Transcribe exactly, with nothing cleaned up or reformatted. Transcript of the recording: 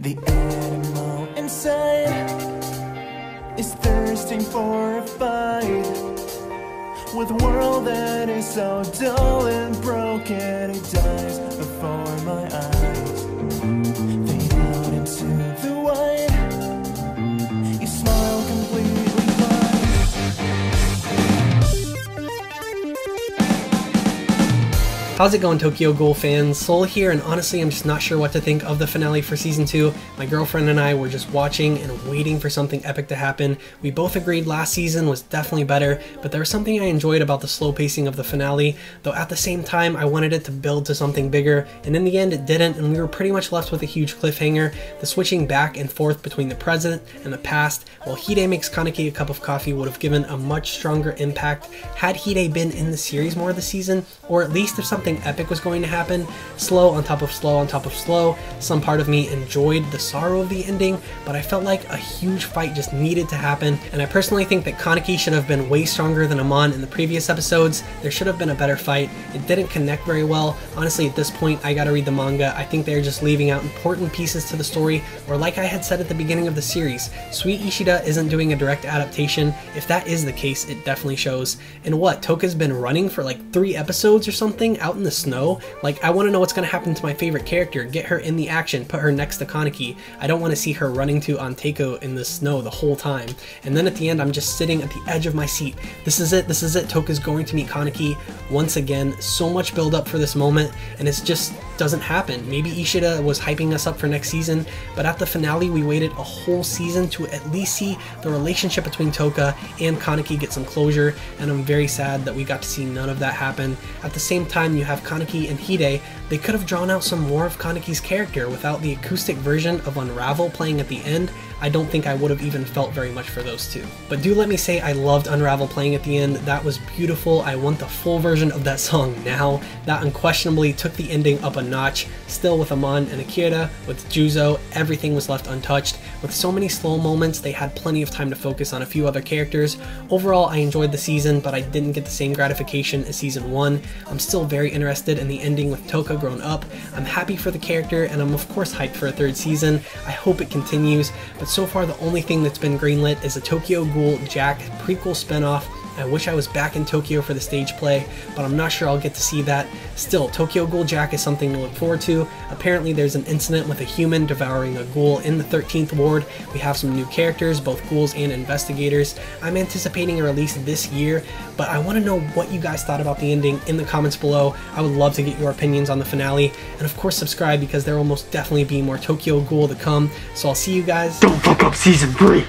The animal inside is thirsting for a fight. With a world that is so dull and broken, it dies before my eyes. Fade out into the white, you smile completely blind. How's it going, Tokyo Ghoul fans? Soul here, and honestly I'm just not sure what to think of the finale for season two. My girlfriend and I were just watching and waiting for something epic to happen. We both agreed last season was definitely better, but there was something I enjoyed about the slow pacing of the finale, though at the same time I wanted it to build to something bigger, and in the end it didn't, and we were pretty much left with a huge cliffhanger. The switching back and forth between the present and the past while Hide makes Kaneki a cup of coffee would have given a much stronger impact had Hide been in the series more this season, or at least if something epic was going to happen. Slow on top of slow on top of slow, some part of me enjoyed the sorrow of the ending, but I felt like a huge fight just needed to happen, and I personally think that Kaneki should have been way stronger than Amon in the previous episodes. There should have been a better fight. It didn't connect very well. Honestly, at this point, I gotta read the manga. I think they're just leaving out important pieces to the story, or like I had said at the beginning of the series, Sui Ishida isn't doing a direct adaptation. If that is the case, it definitely shows. And what, Touka's been running for like three episodes or something out in the snow? Like, I wanna know what's gonna happen to my favorite character. Get her in the action, put her next to Kaneki. I don't want to see her running to Anteiku in the snow the whole time. And then at the end, I'm just sitting at the edge of my seat. This is it, this is it, Touka's going to meet Kaneki once again. So much build up for this moment, and it just doesn't happen. Maybe Ishida was hyping us up for next season, but at the finale, we waited a whole season to at least see the relationship between Touka and Kaneki get some closure, and I'm very sad that we got to see none of that happen. At the same time, you have Kaneki and Hide. They could have drawn out some more of Kaneki's character without the acoustic version of Unravel playing at the end. I don't think I would have even felt very much for those two. But do let me say I loved Unravel playing at the end. That was beautiful. I want the full version of that song now. That unquestionably took the ending up a notch. Still with Amon and Akira, with Juzo, everything was left untouched. With so many slow moments, they had plenty of time to focus on a few other characters. Overall, I enjoyed the season, but I didn't get the same gratification as season one. I'm still very interested in the ending with Touka grown up. I'm happy for the character, and I'm of course hyped for a third season. I hope it continues, but so far the only thing that's been greenlit is a Tokyo Ghoul Jack prequel spinoff. I wish I was back in Tokyo for the stage play, but I'm not sure I'll get to see that. Still, Tokyo Ghoul Jack is something to look forward to. Apparently there's an incident with a human devouring a ghoul in the thirteenth ward. We have some new characters, both ghouls and investigators. I'm anticipating a release this year, but I want to know what you guys thought about the ending in the comments below. I would love to get your opinions on the finale, and of course subscribe because there will most definitely be more Tokyo Ghoul to come. So I'll see you guys. Don't fuck up season three!